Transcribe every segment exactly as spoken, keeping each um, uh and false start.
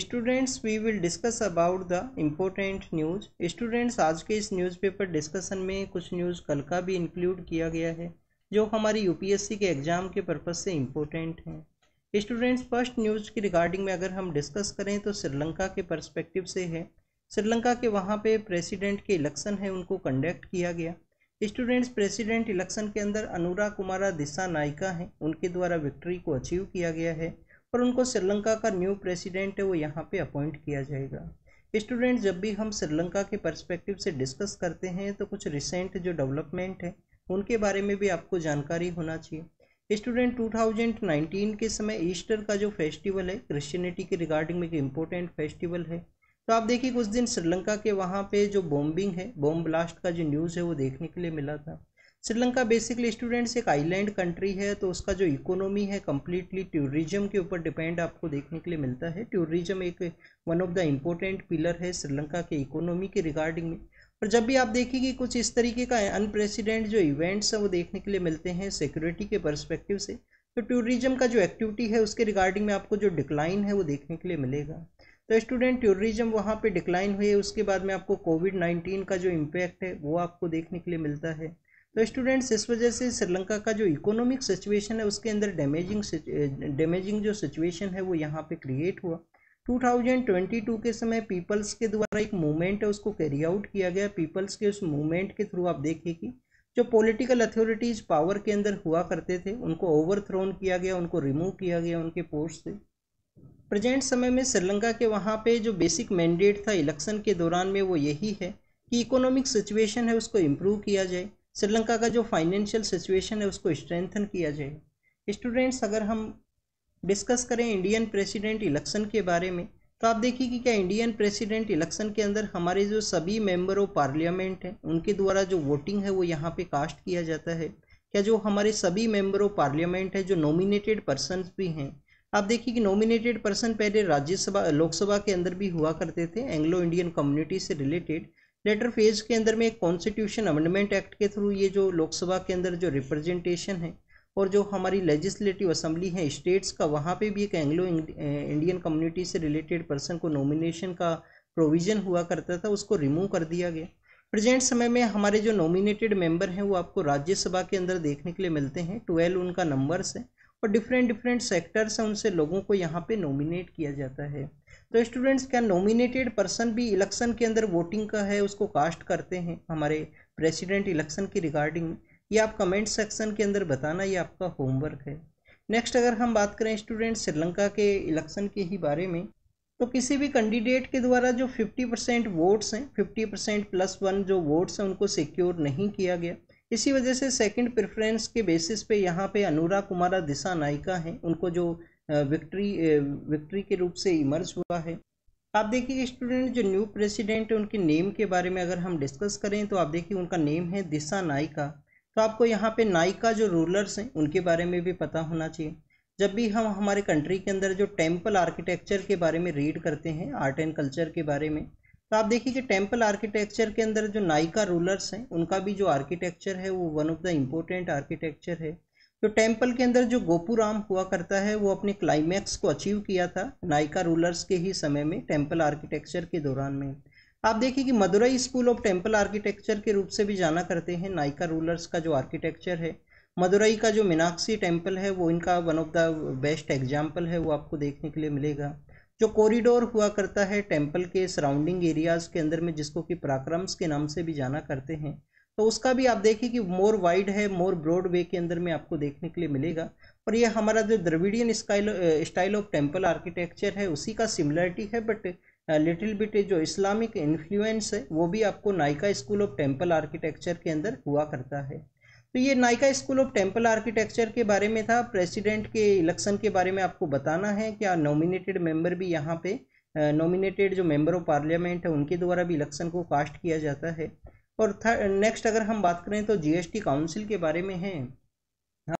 Students we will discuss about the important news. Students आज के इस न्यूज़पेपर डिस्कशन में कुछ न्यूज़ कल का भी इंक्लूड किया गया है जो हमारी यूपीएससी के एग्ज़ाम के पर्पज़ से इम्पोर्टेंट हैं। स्टूडेंट्स फर्स्ट न्यूज़ की रिगार्डिंग में अगर हम डिस्कस करें तो श्रीलंका के पर्सपेक्टिव से है। श्रीलंका के वहाँ पे प्रेसिडेंट के इलेक्शन है, उनको कंडक्ट किया गया। स्टूडेंट्स प्रेसिडेंट इलेक्शन के अंदर अनूरा कुमारा दिसानायका हैं, उनके द्वारा विक्ट्री को अचीव किया गया है और उनको श्रीलंका का न्यू प्रेसिडेंट है वो यहाँ पे अपॉइंट किया जाएगा। स्टूडेंट्स जब भी हम श्रीलंका के पर्सपेक्टिव से डिस्कस करते हैं तो कुछ रिसेंट जो डेवलपमेंट है उनके बारे में भी आपको जानकारी होना चाहिए। स्टूडेंट टू थाउजेंड नाइनटीन के समय ईस्टर का जो फेस्टिवल है क्रिश्चियनिटी के रिगार्डिंग में एक इम्पोर्टेंट फेस्टिवल है, तो आप देखिए कुछ दिन श्रीलंका के वहाँ पे जो बॉम्बिंग है, बॉम्ब ब्लास्ट का जो न्यूज़ है वो देखने के लिए मिला था। श्रीलंका बेसिकली स्टूडेंट्स एक आइलैंड कंट्री है, तो उसका जो इकोनॉमी है कम्प्लीटली टूरिज्म के ऊपर डिपेंड आपको देखने के लिए मिलता है। टूरिज्म एक one of the important pillar है श्रीलंका के इकोनॉमी के रिगार्डिंग में। और जब भी आप देखेंगे कुछ इस तरीके का अनप्रेसिडेंट जो इवेंट्स हैं वो देखने के लिए मिलते हैं सिक्योरिटी के पर्सपेक्टिव से, तो टूरिज्म का जो एक्टिविटी है उसके रिगार्डिंग में आपको जो डिक्लाइन है वो देखने के लिए मिलेगा। तो स्टूडेंट टूरिज्म वहाँ पे डिक्लाइन हुई है, उसके बाद में आपको कोविड नाइन्टीन का जो इम्पैक्ट है वो आपको देखने के लिए मिलता है। तो स्टूडेंट्स इस वजह से श्रीलंका का जो इकोनॉमिक सिचुएशन है उसके अंदर डैमेजिंग डैमेजिंग जो सिचुएशन है वो यहाँ पे क्रिएट हुआ। टू थाउजेंड ट्वेंटी टू के समय पीपल्स के द्वारा एक मूवमेंट है उसको कैरी आउट किया गया। पीपल्स के उस मूवमेंट के थ्रू आप देखिए कि जो पॉलिटिकल अथॉरिटीज़ पावर के अंदर हुआ करते थे उनको ओवरथ्रोन किया गया, उनको रिमूव किया गया उनके पोस्ट से। प्रेजेंट समय में श्रीलंका के वहाँ पे जो बेसिक मैंडेट था इलेक्शन के दौरान में वो यही है कि इकोनॉमिक सिचुएशन है उसको इम्प्रूव किया जाए, श्रीलंका का जो फाइनेंशियल सिचुएशन है उसको स्ट्रेंथन किया जाए। स्टूडेंट्स अगर हम डिस्कस करें इंडियन प्रेसिडेंट इलेक्शन के बारे में तो आप देखिए कि क्या इंडियन प्रेसिडेंट इलेक्शन के अंदर हमारे जो सभी मेंबर ऑफ पार्लियामेंट हैं उनके द्वारा जो वोटिंग है वो यहाँ पे कास्ट किया जाता है। क्या जो हमारे सभी मेंबर ऑफ पार्लियामेंट है जो नॉमिनेटेड पर्सनस भी हैं, आप देखिए कि नॉमिनेटेड पर्सन पहले राज्यसभा लोकसभा के अंदर भी हुआ करते थे एंग्लो इंडियन कम्युनिटी से रिलेटेड। लेटर फेज के अंदर में एक कॉन्स्टिट्यूशन अमेंडमेंट एक्ट के थ्रू ये जो लोकसभा के अंदर जो रिप्रेजेंटेशन है और जो हमारी लेजिस्लेटिव असम्बली है स्टेट्स का, वहाँ पे भी एक एंग्लो इंडियन कम्युनिटी से रिलेटेड पर्सन को नॉमिनेशन का प्रोविज़न हुआ करता था, उसको रिमूव कर दिया गया। प्रेजेंट समय में हमारे जो नॉमिनेटेड मेंबर हैं वो आपको राज्यसभा के अंदर देखने के लिए मिलते हैं। ट्वेल्व उनका नंबर्स है और डिफरेंट डिफरेंट सेक्टर्स हैं उनसे लोगों को यहाँ पे नॉमिनेट किया जाता है। तो स्टूडेंट्स क्या नॉमिनेटेड पर्सन भी इलेक्शन के अंदर वोटिंग का है उसको कास्ट करते हैं हमारे प्रेसिडेंट इलेक्शन की रिगार्डिंग में, ये आप कमेंट सेक्शन के अंदर बताना, ये आपका होमवर्क है। नेक्स्ट अगर हम बात करें स्टूडेंट्स श्रीलंका के इलेक्शन के ही बारे में तो किसी भी कैंडिडेट के द्वारा जो फिफ्टी परसेंट वोट्स हैं फिफ्टी परसेंट प्लस वन जो वोट्स हैं उनको सिक्योर नहीं किया गया। इसी वजह से सेकंड प्रेफरेंस के बेसिस पे यहाँ पे अनूरा कुमारा दिसानायका हैं उनको जो विक्ट्री विक्ट्री के रूप से इमर्ज हुआ है। आप देखिए स्टूडेंट जो न्यू प्रेसिडेंट है उनके नेम के बारे में अगर हम डिस्कस करें तो आप देखिए उनका नेम है दिसानायका, तो आपको यहाँ पे नायका जो रूलर्स हैं उनके बारे में भी पता होना चाहिए। जब भी हम हमारे कंट्री के अंदर जो टेम्पल आर्किटेक्चर के बारे में रीड करते हैं आर्ट एंड कल्चर के बारे में, तो आप देखिए कि टेम्पल आर्किटेक्चर के अंदर जो नायका रूलर्स हैं उनका भी जो आर्किटेक्चर है वो one of the important architecture है। तो टेम्पल के अंदर जो गोपुराम हुआ करता है वो अपने क्लाइमैक्स को अचीव किया था नायका रूलर्स के ही समय में टेम्पल आर्किटेक्चर के दौरान में। आप देखिए कि Madurai school of temple architecture के रूप से भी जाना करते हैं नायका रूलर्स का जो आर्किटेक्चर है। मदुरई का जो मीनाक्षी टेम्पल है वो इनका one of the best example है, वो आपको देखने के लिए मिलेगा। जो कॉरिडोर हुआ करता है टेम्पल के सराउंडिंग एरियाज़ के अंदर में जिसको कि पराक्रम्स के नाम से भी जाना करते हैं, तो उसका भी आप देखिए कि मोर वाइड है मोर ब्रॉड वे के अंदर में आपको देखने के लिए मिलेगा। और ये हमारा जो Dravidian style of temple architecture है उसी का सिमिलरिटी है, बट लिटिल बिट जो इस्लामिक इन्फ्लुएंस है वो भी आपको Nayaka school of temple architecture के अंदर हुआ करता है। तो ये Nayaka school of temple architecture के बारे में था। प्रेसिडेंट के इलेक्शन के बारे में आपको बताना है क्या नॉमिनेटेड मेंबर भी यहाँ पे नॉमिनेटेड जो मेंबर ऑफ पार्लियामेंट है उनके द्वारा भी इलेक्शन को कास्ट किया जाता है। और नेक्स्ट अगर हम बात करें तो जीएसटी काउंसिल के बारे में है।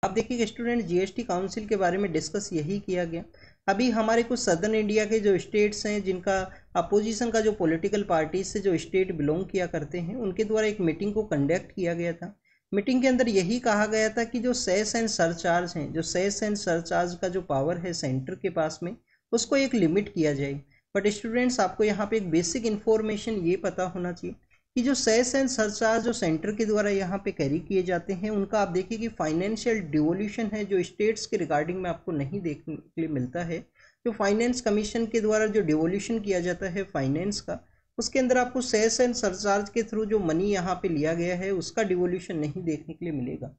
आप देखिए स्टूडेंट जीएसटी काउंसिल के बारे में डिस्कस यही किया गया। अभी हमारे कुछ सदर्न इंडिया के जो स्टेट्स हैं जिनका अपोजिशन का जो पॉलिटिकल पार्टीज से जो स्टेट बिलोंग किया करते हैं उनके द्वारा एक मीटिंग को कंडक्ट किया गया था। मीटिंग के अंदर यही कहा गया था कि जो सेस एंड सरचार्ज हैं जो सेस एंड सरचार्ज का जो पावर है सेंटर के पास में उसको एक लिमिट किया जाए। बट स्टूडेंट्स आपको यहाँ पे एक बेसिक इन्फॉर्मेशन ये पता होना चाहिए कि जो सेस एंड सरचार्ज जो सेंटर के द्वारा यहाँ पे कैरी किए जाते हैं उनका आप देखिए कि फाइनेंशियल डिवोल्यूशन है जो स्टेट्स के रिगार्डिंग में आपको नहीं देखने के लिए मिलता है। जो फाइनेंस कमीशन के द्वारा जो डिवोल्यूशन किया जाता है फाइनेंस का, उसके अंदर आपको सेस एंड सरचार्ज के थ्रू जो मनी यहाँ पे लिया गया है उसका डिवोल्यूशन नहीं देखने के लिए मिलेगा।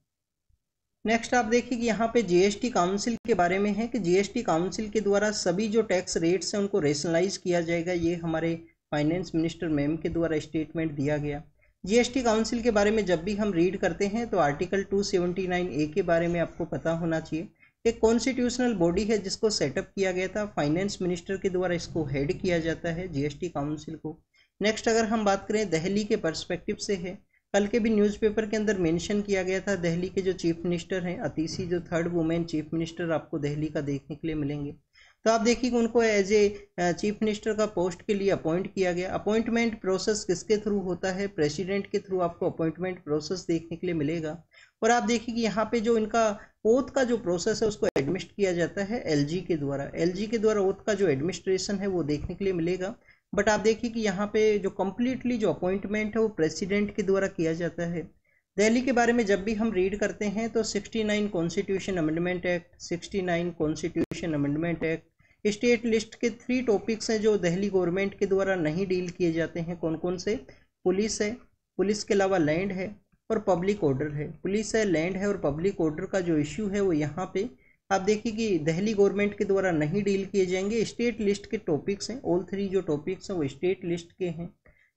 नेक्स्ट आप देखिए कि यहाँ पे जीएसटी काउंसिल के बारे में है कि जीएसटी काउंसिल के द्वारा सभी जो टैक्स रेट्स हैं उनको रेशनलाइज किया जाएगा, ये हमारे फाइनेंस मिनिस्टर मैम के द्वारा स्टेटमेंट दिया गया। जीएसटी काउंसिल के बारे में जब भी हम रीड करते हैं तो article two seventy nine A के बारे में आपको पता होना चाहिए। एक कॉन्स्टिट्यूशनल बॉडी है जिसको सेटअप किया गया था, फाइनेंस मिनिस्टर के द्वारा इसको हेड किया जाता है जीएसटी काउंसिल को। नेक्स्ट अगर हम बात करें दिल्ली के पर्सपेक्टिव से है, कल के भी न्यूज़पेपर के अंदर मेंशन किया गया था दिल्ली के जो चीफ मिनिस्टर हैं अतिशी, जो थर्ड वुमेन चीफ मिनिस्टर आपको दिल्ली का देखने के लिए मिलेंगे। तो आप देखिए कि उनको एज ए चीफ मिनिस्टर का पोस्ट के लिए अपॉइंट किया गया। अपॉइंटमेंट प्रोसेस किसके थ्रू होता है? प्रेसिडेंट के थ्रू आपको अपॉइंटमेंट प्रोसेस देखने के लिए मिलेगा। और आप देखिए कि यहाँ पे जो इनका ओथ का जो प्रोसेस है उसको एडमिट किया जाता है एलजी के द्वारा। एलजी के द्वारा ओथ का जो एडमिनिस्ट्रेशन है वो देखने के लिए मिलेगा। बट आप देखिए कि यहाँ पे जो कम्प्लीटली जो अपॉइंटमेंट है वो प्रेसिडेंट के द्वारा किया जाता है। दिल्ली के बारे में जब भी हम रीड करते हैं तो sixty nine constitution amendment act, sixty nine constitution amendment act, state list के थ्री टॉपिक्स हैं जो दिल्ली गवर्नमेंट के द्वारा नहीं डील किए जाते हैं। कौन कौन से? पुलिस है, पुलिस के अलावा लैंड है और पब्लिक ऑर्डर है। पुलिस है, लैंड है और पब्लिक ऑर्डर का जो इश्यू है वो यहाँ पे आप देखिए कि दिल्ली गवर्नमेंट के द्वारा नहीं डील किए जाएंगे। स्टेट लिस्ट के टॉपिक्स हैं, ऑल थ्री जो टॉपिक्स हैं वो स्टेट लिस्ट के हैं।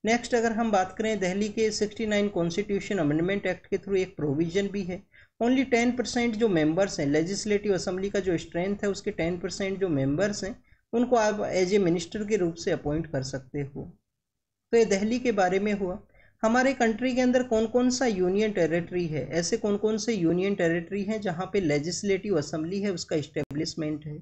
नेक्स्ट अगर हम बात करें दिल्ली के sixty nine constitution amendment act के थ्रू एक प्रोविजन भी है, ओनली टेन परसेंट जो मेंबर्स हैं लेजिस्लेटिव असम्बली का जो स्ट्रेंथ है उसके टेन परसेंट जो मेंबर्स हैं उनको आप एज ए मिनिस्टर के रूप से अपॉइंट कर सकते हो। तो ये दिल्ली के बारे में हुआ। हमारे कंट्री के अंदर कौन कौन सा यूनियन टेरिटरी है, ऐसे कौन कौन से यूनियन टेरिटरी हैं जहाँ पे लेजिस्लेटिव असम्बली है उसका इस्टेब्लिशमेंट है?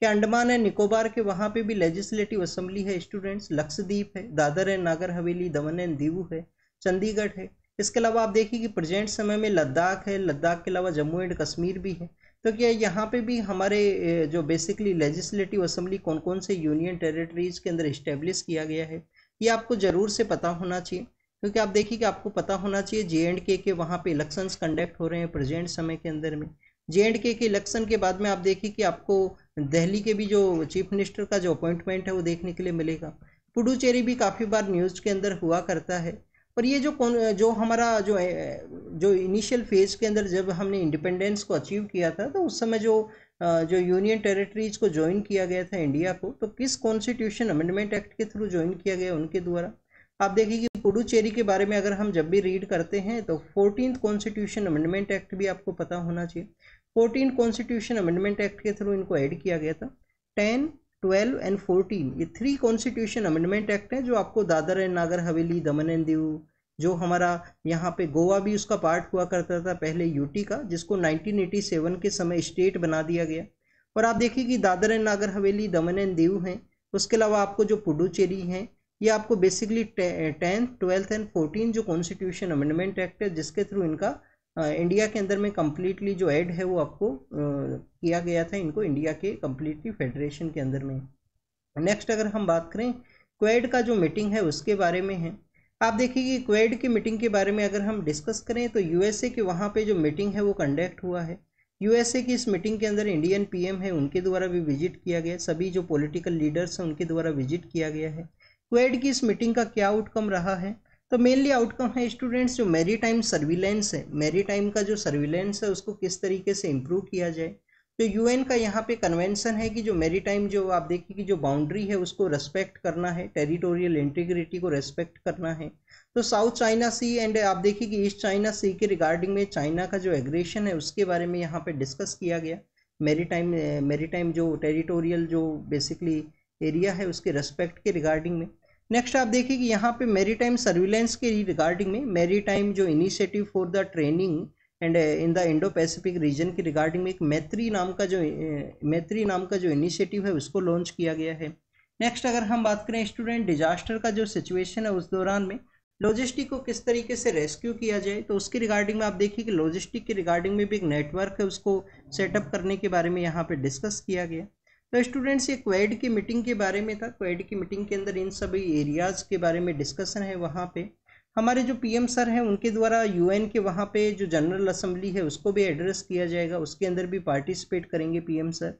क्या अंडमान एंड निकोबार के वहाँ पे भी लेजिस्लेटिव असम्बली है स्टूडेंट्स? लक्षद्वीप है, Dadra and Nagar Haveli, Daman and Diu है, चंडीगढ़ है। इसके अलावा आप देखिए कि प्रेजेंट समय में लद्दाख है, लद्दाख के अलावा जम्मू एंड कश्मीर भी है। तो क्या यहाँ पे भी हमारे जो बेसिकली लेजिस्लेटिव असम्बली कौन कौन से यूनियन टेरिटरीज के अंदर इस्टेब्लिश किया गया है ये आपको जरूर से पता होना चाहिए, क्योंकि आप देखिए कि आपको पता होना चाहिए जे एंड के के वहाँ पे इलेक्शंस कंडक्ट हो रहे हैं प्रेजेंट समय के अंदर में। जे एंड के के इलेक्शन के बाद में आप देखिए कि आपको दिल्ली के भी जो चीफ मिनिस्टर का जो अपॉइंटमेंट है वो देखने के लिए मिलेगा। पुडुचेरी भी काफ़ी बार न्यूज़ के अंदर हुआ करता है। पर ये जो कौन जो हमारा जो जो इनिशियल फेज़ के अंदर जब हमने इंडिपेंडेंस को अचीव किया था तो उस समय जो जो यूनियन टेरिटरीज को ज्वाइन किया गया था इंडिया को, तो किस कॉन्स्टिट्यूशन अमेंडमेंट एक्ट के थ्रू ज्वाइन किया गया उनके द्वारा? आप देखिए कि पुडुचेरी के बारे में अगर हम जब भी रीड करते हैं तो फोर्टीन कॉन्स्टिट्यूशन अमेंडमेंट एक्ट भी आपको पता होना चाहिए। फोर्टीन कॉन्स्टिट्यूशन अमेंडमेंट एक्ट के थ्रू इनको ऐड किया गया था। टेन, ट्वेल्व एंड फोर्टीन ये थ्री कॉन्स्टिट्यूशन अमेंडमेंट एक्ट हैं जो आपको Dadar and Nagar Haveli, Daman and Diu, जो हमारा यहाँ पे गोवा भी उसका पार्ट हुआ करता था पहले यूटी का, जिसको नाइनटीन एटी सेवन के समय स्टेट बना दिया गया। और आप देखिए कि Dadar and Nagar Haveli, Daman and Diu हैं। उसके अलावा आपको जो पुडुचेरी हैं ये आपको basically tenth, twelfth and fourteen जो कॉन्स्टिट्यूशन अमेंडमेंट एक्ट है जिसके थ्रू इनका आ, इंडिया के अंदर में कम्प्लीटली जो ऐड है वो आपको आ, किया गया था इनको इंडिया के कम्प्लीटली फेडरेशन के अंदर में। नेक्स्ट अगर हम बात करें क्वेड का जो मीटिंग है उसके बारे में है। आप देखिए कि क्वेड की मीटिंग के बारे में अगर हम डिस्कस करें तो यूएसए के वहाँ पर जो मीटिंग है वो कंडक्ट हुआ है। यूएसए की इस मीटिंग के अंदर इंडियन पीएम है उनके द्वारा भी विजिट किया गया, सभी जो पॉलिटिकल लीडर्स हैं उनके द्वारा विजिट किया गया है। क्वेड की इस मीटिंग का क्या आउटकम रहा है? तो मेनली आउटकम है स्टूडेंट्स जो मैरीटाइम सर्विलेंस है, मैरीटाइम का जो सर्विलेंस है उसको किस तरीके से इम्प्रूव किया जाए। तो यूएन का यहाँ पे कन्वेंशन है कि जो मैरीटाइम जो आप देखिए कि जो बाउंड्री है उसको रेस्पेक्ट करना है, टेरिटोरियल इंटीग्रिटी को रेस्पेक्ट करना है। तो साउथ चाइना सी एंड आप देखिए कि ईस्ट चाइना सी के रिगार्डिंग में चाइना का जो एग्रेशन है उसके बारे में यहाँ पर डिस्कस किया गया। मैरीटाइम मैरीटाइम जो टेरिटोरियल जो बेसिकली एरिया है उसके रेस्पेक्ट के रिगार्डिंग में। नेक्स्ट आप देखिए कि यहाँ पे मैरीटाइम सर्विलेंस के रिगार्डिंग में मैरीटाइम जो initiative for the training and in the Indo Pacific region के रिगार्डिंग में एक मैत्री नाम का जो मैत्री नाम का जो इनिशिएटिव है उसको लॉन्च किया गया है। नेक्स्ट अगर हम बात करें स्टूडेंट डिजास्टर का जो सिचुएशन है उस दौरान में लॉजिस्टिक को किस तरीके से रेस्क्यू किया जाए, तो उसके रिगार्डिंग में आप देखिए कि लॉजिस्टिक के रिगार्डिंग में भी एक नेटवर्क है उसको सेटअप करने के बारे में यहाँ पर डिस्कस किया गया। तो स्टूडेंट्स ये क्वेड की मीटिंग के बारे में था। क्वेड की मीटिंग के अंदर इन सभी एरियाज़ के बारे में डिस्कशन है। वहाँ पे हमारे जो पीएम सर हैं उनके द्वारा यूएन के वहाँ पे जो जनरल असम्बली है उसको भी एड्रेस किया जाएगा, उसके अंदर भी पार्टिसिपेट करेंगे पीएम सर।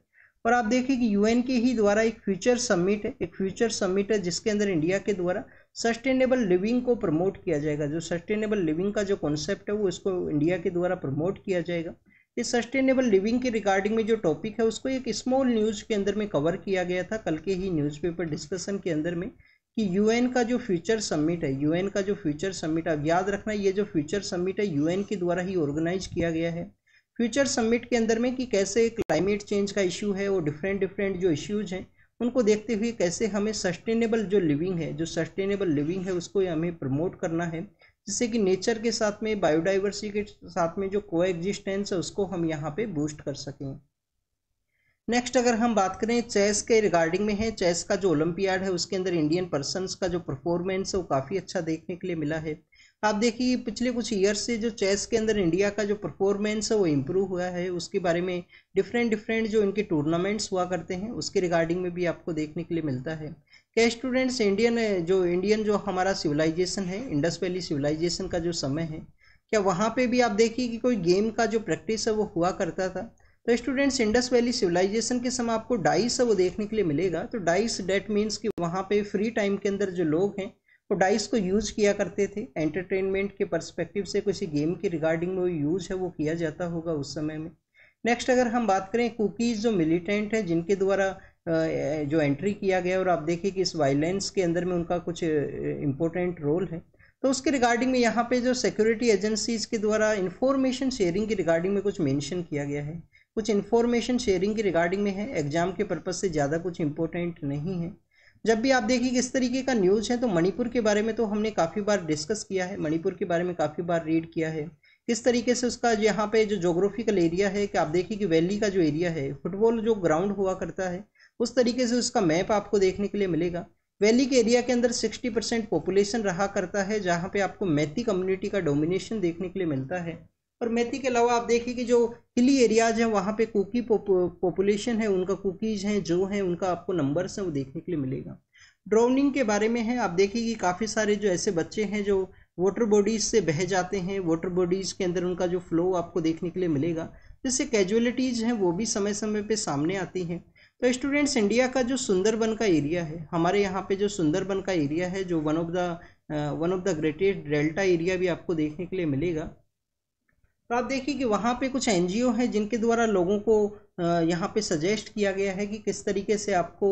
और आप देखिए कि यूएन के ही द्वारा एक फ्यूचर समिट है, एक फ्यूचर समिट है जिसके अंदर इंडिया के द्वारा सस्टेनेबल लिविंग को प्रमोट किया जाएगा। जो सस्टेनेबल लिविंग का जो कॉन्सेप्ट है वो इसको इंडिया के द्वारा प्रमोट किया जाएगा। इस सस्टेनेबल लिविंग के रिगार्डिंग में जो टॉपिक है उसको एक स्मॉल न्यूज़ के अंदर में कवर किया गया था कल के ही न्यूज़पेपर डिस्कशन के अंदर में कि यूएन का जो फ्यूचर समिट है, यूएन का जो फ्यूचर समिट, अब याद रखना ये जो फ्यूचर समिट है यूएन के द्वारा ही ऑर्गेनाइज किया गया है। फ्यूचर समिट के अंदर में कि कैसे क्लाइमेट चेंज का इशू है और डिफरेंट डिफरेंट जो इश्यूज हैं उनको देखते हुए कैसे हमें सस्टेनेबल जो लिविंग है, जो सस्टेनेबल लिविंग है उसको हमें प्रमोट करना है, जिससे कि नेचर के साथ में, बायोडाइवर्सिटी के साथ में जो कोएग्जिस्टेंस है उसको हम यहाँ पे बूस्ट कर सकें। नेक्स्ट अगर हम बात करें चेस के रिगार्डिंग में है, चेस का जो ओलंपियाड है उसके अंदर इंडियन पर्सनस का जो परफॉर्मेंस है वो काफ़ी अच्छा देखने के लिए मिला है। आप देखिए पिछले कुछ ईयर से जो चेस के अंदर इंडिया का जो परफॉर्मेंस है वो इम्प्रूव हुआ है, उसके बारे में डिफरेंट डिफरेंट जो इनके टूर्नामेंट्स हुआ करते हैं उसके रिगार्डिंग में भी आपको देखने के लिए मिलता है। क्या स्टूडेंट्स इंडियन जो इंडियन जो हमारा सिविलाइजेशन है, इंडस वैली सिविलाइजेशन का जो समय है, क्या वहाँ पे भी आप देखिए कि कोई गेम का जो प्रैक्टिस है वो हुआ करता था। तो स्टूडेंट्स इंडस वैली सिविलाइजेशन के समय आपको डाइस है वो देखने के लिए मिलेगा। तो डाइस डेट मीन्स कि वहाँ पे फ्री टाइम के अंदर जो लोग हैं वो डाइस को यूज़ किया करते थे, एंटरटेनमेंट के परस्पेक्टिव से किसी गेम के रिगार्डिंग में वो यूज़ है वो किया जाता होगा उस समय में। नेक्स्ट अगर हम बात करें कुकीज़ जो मिलिटेंट हैं जिनके द्वारा जो एंट्री किया गया और आप देखिए कि इस वायलेंस के अंदर में उनका कुछ इम्पोर्टेंट रोल है, तो उसके रिगार्डिंग में यहाँ पे जो सिक्योरिटी एजेंसीज़ के द्वारा इन्फॉर्मेशन शेयरिंग के रिगार्डिंग में कुछ मेंशन किया गया है। कुछ इन्फॉर्मेशन शेयरिंग के रिगार्डिंग में है, एग्जाम के पर्पज़ से ज़्यादा कुछ इम्पोर्टेंट नहीं है। जब भी आप देखिए किस तरीके का न्यूज़ है, तो मणिपुर के बारे में तो हमने काफ़ी बार डिस्कस किया है, मणिपुर के बारे में काफ़ी बार रीड किया है, किस तरीके से उसका यहाँ पे जो जोग्राफिकल एरिया है कि आप देखिए कि वैली का जो एरिया है, फुटबॉल जो ग्राउंड हुआ करता है उस तरीके से उसका मैप आपको देखने के लिए मिलेगा। वैली के एरिया के अंदर सिक्सटी परसेंट पॉपुलेशन रहा करता है, जहाँ पे आपको मैती कम्युनिटी का डोमिनेशन देखने के लिए मिलता है। और मैती के अलावा आप देखिए कि जो हिली एरियाज हैं वहाँ पे कुकी पॉपुलेशन है, उनका कुकीज़ हैं जो हैं उनका आपको नंबर्स हैं वो देखने के लिए मिलेगा। ड्राउनिंग के बारे में है, आप देखिए कि काफ़ी सारे जो ऐसे बच्चे हैं जो वाटर बॉडीज़ से बह जाते हैं, वाटर बॉडीज़ के अंदर उनका जो फ्लो आपको देखने के लिए मिलेगा, जिससे कैजुअलिटीज़ हैं वो भी समय समय पर सामने आती हैं। तो स्टूडेंट्स इंडिया का जो सुंदरबन का एरिया है, हमारे यहाँ पे जो सुंदरबन का एरिया है जो one of the one of the greatest delta area भी आपको देखने के लिए मिलेगा। तो आप देखिए कि वहाँ पे कुछ एनजीओ हैं जिनके द्वारा लोगों को यहाँ पे सजेस्ट किया गया है कि किस तरीके से आपको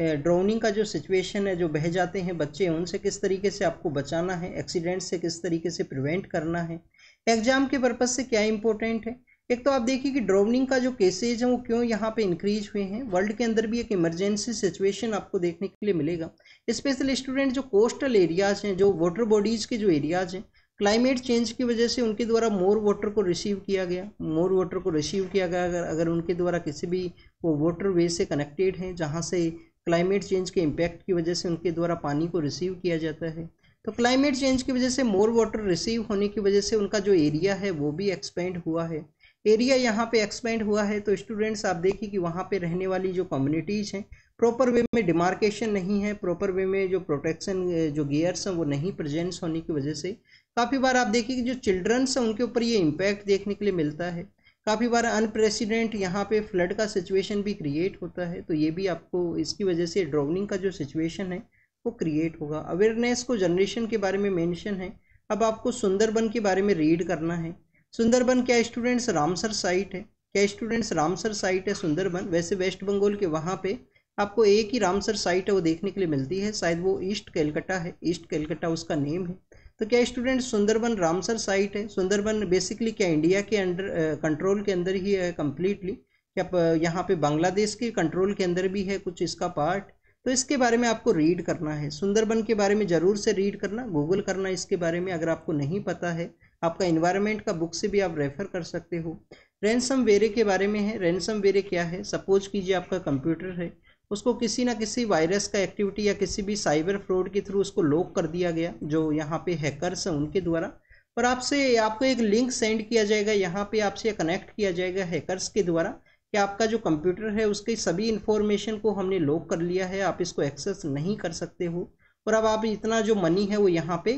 ड्राउनिंग का जो सिचुएशन है, जो बह जाते हैं बच्चे, उनसे किस तरीके से आपको बचाना है, एक्सीडेंट से किस तरीके से प्रिवेंट करना है, एग्जाम के पर्पज़ से क्या इम्पोर्टेंट है। एक तो आप देखिए कि ड्राउनिंग का जो केसेज हैं वो क्यों यहाँ पे इंक्रीज हुए हैं, वर्ल्ड के अंदर भी एक इमरजेंसी सिचुएशन आपको देखने के लिए मिलेगा। स्पेशल स्टूडेंट जो कोस्टल एरियाज़ हैं, जो वाटर बॉडीज़ के जो एरियाज़ हैं, क्लाइमेट चेंज की वजह से उनके द्वारा मोर वाटर को रिसीव किया गया, मोर वाटर को रिसीव किया गया अगर अगर उनके द्वारा किसी भी वो वाटर वे से कनेक्टेड हैं जहाँ से क्लाइमेट चेंज के इम्पैक्ट की वजह से उनके द्वारा पानी को रिसीव किया जाता है। तो क्लाइमेट चेंज की वजह से मोर वाटर रिसीव होने की वजह से उनका जो एरिया है वो भी एक्सपेंड हुआ है, एरिया यहाँ पे एक्सपेंड हुआ है। तो स्टूडेंट्स आप देखिए कि वहाँ पे रहने वाली जो कम्युनिटीज़ हैं प्रॉपर वे में डिमार्केशन नहीं है, प्रॉपर वे में जो प्रोटेक्शन जो गियर्स हैं वो नहीं प्रेजेंस होने की वजह से काफ़ी बार आप देखिए कि जो चिल्ड्रंस हैं उनके ऊपर ये इम्पैक्ट देखने के लिए मिलता है। काफ़ी बार अनप्रेसिडेंट यहाँ पे फ्लड का सिचुएशन भी क्रिएट होता है, तो ये भी आपको इसकी वजह से ड्राउनिंग का जो सिचुएशन है वो क्रिएट होगा। अवेयरनेस को जनरेशन के बारे में मेंशन है। अब आपको सुंदरबन के बारे में रीड करना है। सुंदरबन क्या स्टूडेंट्स रामसर साइट है, क्या स्टूडेंट्स रामसर साइट है सुंदरबन। वैसे वेस्ट बंगाल के वहाँ पे आपको एक ही रामसर साइट है वो देखने के लिए मिलती है, शायद वो ईस्ट कलकत्ता है, ईस्ट कलकत्ता उसका नेम है। तो क्या स्टूडेंट्स सुंदरबन रामसर साइट है। सुंदरबन बेसिकली क्या इंडिया के अंडर कंट्रोल के अंदर ही है कम्प्लीटली, क्या यहाँ पे बांग्लादेश के कंट्रोल के अंदर भी है कुछ इसका पार्ट, तो इसके बारे में आपको रीड करना है। सुंदरबन के बारे में ज़रूर से रीड करना, गूगल करना इसके बारे में अगर आपको नहीं पता है। आपका इन्वायरमेंट का बुक से भी आप रेफर कर सकते हो। रैनसम वेरे के बारे में है, रैनसम वेरे क्या है। सपोज कीजिए आपका कंप्यूटर है, उसको किसी ना किसी वायरस का एक्टिविटी या किसी भी साइबर फ्रॉड के थ्रू उसको लॉक कर दिया गया जो यहाँ पे हैकर्स हैं उनके द्वारा, और आपसे आपको एक लिंक सेंड किया जाएगा, यहाँ पे आपसे कनेक्ट किया जाएगा हैकर्स के द्वारा कि आपका जो कंप्यूटर है उसकी सभी इन्फॉर्मेशन को हमने लॉक कर लिया है, आप इसको एक्सेस नहीं कर सकते हो, और अब आप इतना जो मनी है वो यहाँ पे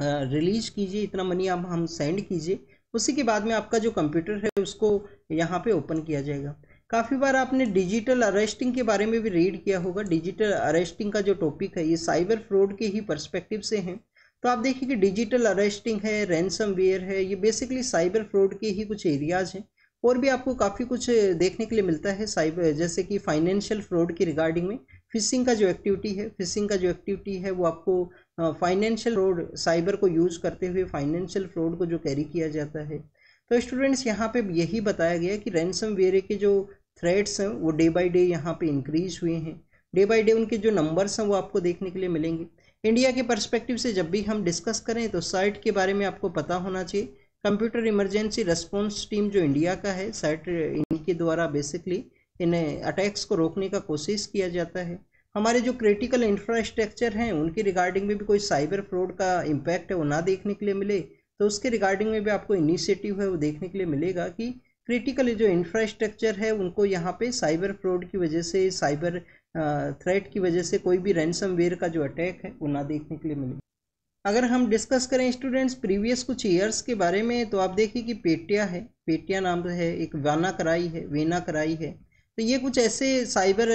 रिलीज कीजिए, इतना मनी आप हम सेंड कीजिए, उसी के बाद में आपका जो कंप्यूटर है उसको यहाँ पे ओपन किया जाएगा। काफ़ी बार आपने डिजिटल अरेस्टिंग के बारे में भी रीड किया होगा। डिजिटल अरेस्टिंग का जो टॉपिक है ये साइबर फ्रॉड के ही पर्सपेक्टिव से है, तो आप देखिए कि डिजिटल अरेस्टिंग है, रैंसमवेयर है, ये बेसिकली साइबर फ्रॉड के ही कुछ एरियाज हैं। और भी आपको काफ़ी कुछ देखने के लिए मिलता है साइबर, जैसे कि फाइनेंशियल फ्रॉड के रिगार्डिंग में फिशिंग का जो एक्टिविटी है, फिशिंग का जो एक्टिविटी है वो आपको फाइनेंशियल फ्रॉड, साइबर को यूज़ करते हुए फाइनेंशियल फ्रॉड को जो कैरी किया जाता है। तो स्टूडेंट्स यहाँ पे यही बताया गया कि रैंसमवेयर के जो थ्रेट्स हैं वो डे बाई डे यहाँ पे इंक्रीज हुए हैं, डे बाई डे उनके जो नंबर्स हैं वो आपको देखने के लिए मिलेंगे। इंडिया के पर्सपेक्टिव से जब भी हम डिस्कस करें तो साइट के बारे में आपको पता होना चाहिए। कंप्यूटर इमरजेंसी रेस्पॉन्स टीम जो इंडिया का है, साइट, इनके द्वारा बेसिकली इन अटैक्स को रोकने का कोशिश किया जाता है। हमारे जो क्रिटिकल इंफ्रास्ट्रक्चर हैं उनके रिगार्डिंग में भी कोई साइबर फ्रॉड का इम्पैक्ट है वो ना देखने के लिए मिले, तो उसके रिगार्डिंग में भी आपको इनिशिएटिव है वो देखने के लिए मिलेगा कि क्रिटिकल जो इंफ्रास्ट्रक्चर है उनको यहाँ पे साइबर फ्रॉड की वजह से, साइबर थ्रेट की वजह से कोई भी रैंसमवेयर का जो अटैक है वो ना देखने के लिए मिलेगा। अगर हम डिस्कस करें स्टूडेंट्स प्रीवियस कुछ ईयर्स के बारे में, तो आप देखिए कि पेट्या है, पेट्या नाम है एक, वाना कराई है, वेना कराई है, तो ये कुछ ऐसे साइबर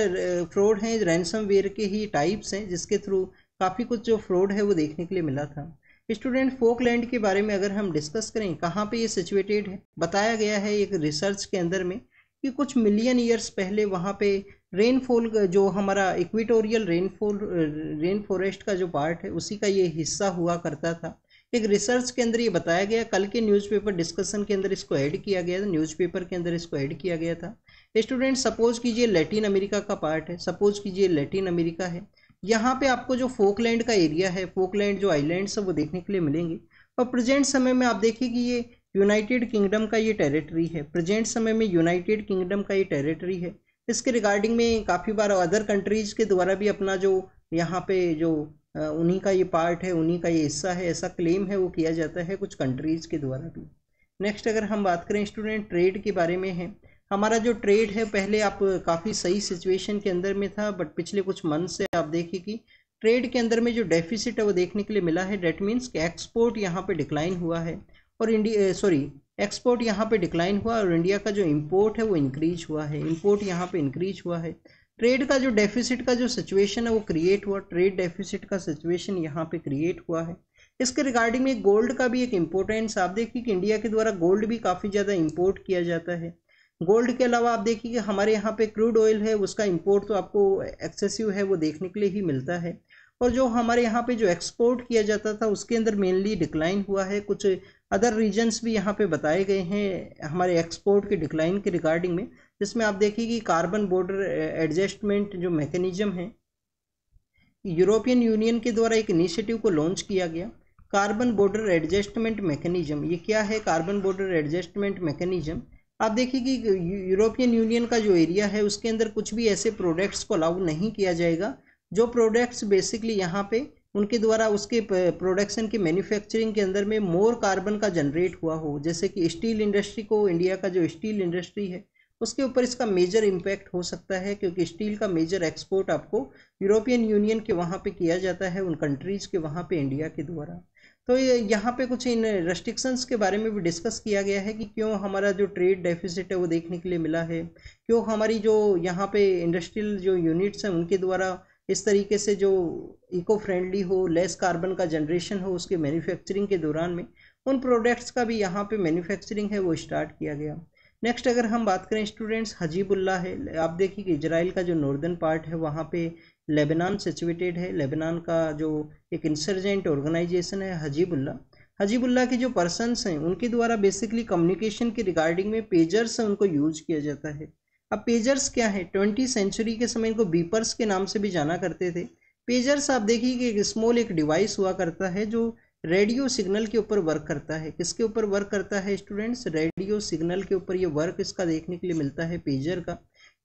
फ्रॉड हैं, रैंसमवेयर के ही टाइप्स हैं, जिसके थ्रू काफ़ी कुछ जो फ्रॉड है वो देखने के लिए मिला था। स्टूडेंट फोकलैंड के बारे में अगर हम डिस्कस करें कहाँ पे ये सिचुएटेड है, बताया गया है एक रिसर्च के अंदर में कि कुछ मिलियन ईयर्स पहले वहाँ पे रेनफॉल, जो हमारा इक्वेटोरियल रेनफॉल, रेन फॉरेस्ट का जो पार्ट है उसी का ये हिस्सा हुआ करता था। एक रिसर्च के अंदर ये बताया गया, कल के न्यूज़पेपर डिस्कशन के अंदर इसको ऐड किया गया था, न्यूज़पेपर के अंदर इसको ऐड किया गया था। स्टूडेंट सपोज कीजिए लैटिन अमेरिका का पार्ट है, सपोज कीजिए लैटिन अमेरिका है, यहाँ पे आपको जो फोकलैंड का एरिया है, फोकलैंड जो आइलैंड्स है वो देखने के लिए मिलेंगे। और प्रेजेंट समय में आप देखिए कि ये यूनाइटेड किंगडम का ये टेरिटरी है, प्रेजेंट समय में यूनाइटेड किंगडम का ये टेरिटरी है। इसके रिगार्डिंग में काफ़ी बार अदर कंट्रीज़ के द्वारा भी अपना जो यहाँ पे जो उन्हीं का ये पार्ट है, उन्हीं का ये हिस्सा है, ऐसा क्लेम है वो किया जाता है कुछ कंट्रीज़ के द्वारा भी। नेक्स्ट अगर हम बात करें स्टूडेंट ट्रेड के बारे में है, हमारा जो ट्रेड है पहले आप काफ़ी सही सिचुएशन के अंदर में था, बट पिछले कुछ मंथ से आप देखिए कि ट्रेड के अंदर में जो डेफिसिट है वो देखने के लिए मिला है। डेट मीन्स कि एक्सपोर्ट यहाँ पे डिक्लाइन हुआ है और इंडिया, सॉरी एक्सपोर्ट यहाँ पे डिक्लाइन हुआ और इंडिया का जो इम्पोर्ट है वो इंक्रीज हुआ है, इम्पोर्ट यहाँ पर इंक्रीज हुआ है। ट्रेड का जो डेफिसिट का जो सिचुएशन है वो क्रिएट हुआ, ट्रेड डेफिसिट का सिचुएशन यहाँ पर क्रिएट हुआ है। इसके रिगार्डिंग में गोल्ड का भी एक इम्पोर्टेंस, आप देखिए कि इंडिया के द्वारा गोल्ड भी काफ़ी ज़्यादा इम्पोर्ट किया जाता है। गोल्ड के अलावा आप देखिए कि हमारे यहाँ पे क्रूड ऑयल है, उसका इंपोर्ट तो आपको एक्सेसिव है वो देखने के लिए ही मिलता है। और जो हमारे यहाँ पे जो एक्सपोर्ट किया जाता था उसके अंदर मेनली डिक्लाइन हुआ है। कुछ अदर रीजन्स भी यहाँ पे बताए गए हैं हमारे एक्सपोर्ट के डिक्लाइन के रिगार्डिंग में, जिसमें आप देखिए कि कार्बन बॉर्डर एडजस्टमेंट जो मैकेनिज्म है, यूरोपियन यूनियन के द्वारा एक इनिशिएटिव को लॉन्च किया गया, कार्बन बॉर्डर एडजस्टमेंट मैकेनिज्म। ये क्या है कार्बन बॉर्डर एडजस्टमेंट मैकेनिज्म? आप देखिए कि यूरोपियन यूनियन का जो एरिया है उसके अंदर कुछ भी ऐसे प्रोडक्ट्स को अलाउ नहीं किया जाएगा जो प्रोडक्ट्स बेसिकली यहाँ पे उनके द्वारा उसके प्रोडक्शन के, मैन्युफैक्चरिंग के अंदर में मोर कार्बन का जनरेट हुआ हो। जैसे कि स्टील इंडस्ट्री को, इंडिया का जो स्टील इंडस्ट्री है उसके ऊपर इसका मेजर इम्पैक्ट हो सकता है, क्योंकि स्टील का मेजर एक्सपोर्ट आपको यूरोपियन यूनियन के वहाँ पर किया जाता है, उन कंट्रीज़ के वहाँ पर इंडिया के द्वारा। तो यहाँ पे कुछ इन रेस्ट्रिक्शंस के बारे में भी डिस्कस किया गया है कि क्यों हमारा जो ट्रेड डेफिसिट है वो देखने के लिए मिला है, क्यों हमारी जो यहाँ पे इंडस्ट्रियल जो यूनिट्स हैं उनके द्वारा इस तरीके से जो इको फ्रेंडली हो, लेस कार्बन का जनरेशन हो उसके मैन्युफैक्चरिंग के दौरान में, उन प्रोडक्ट्स का भी यहाँ पे मैन्युफैक्चरिंग है वो स्टार्ट किया गया। नेक्स्ट अगर हम बात करें स्टूडेंट्स हजीबुल्ला है, आप देखिए कि इजराइल का जो नॉर्दर्न पार्ट है वहाँ पे लेबनान सिचुएटेड है, लेबनान का जो एक इंसर्जेंट ऑर्गेनाइजेशन है हजीबुल्ला, हजीबुल्ला के जो पर्सनस हैं उनके द्वारा बेसिकली कम्युनिकेशन के रिगार्डिंग में पेजर्स हैं उनको यूज किया जाता है। अब पेजर्स क्या है? ट्वेंटी सेंचुरी के समय इनको बीपर्स के नाम से भी जाना करते थे। पेजर्स आप देखिए कि एक स्मॉल एक डिवाइस हुआ करता है जो रेडियो सिग्नल के ऊपर वर्क करता है। किसके ऊपर वर्क करता है स्टूडेंट्स? रेडियो सिग्नल के ऊपर ये वर्क इसका देखने के लिए मिलता है पेजर का।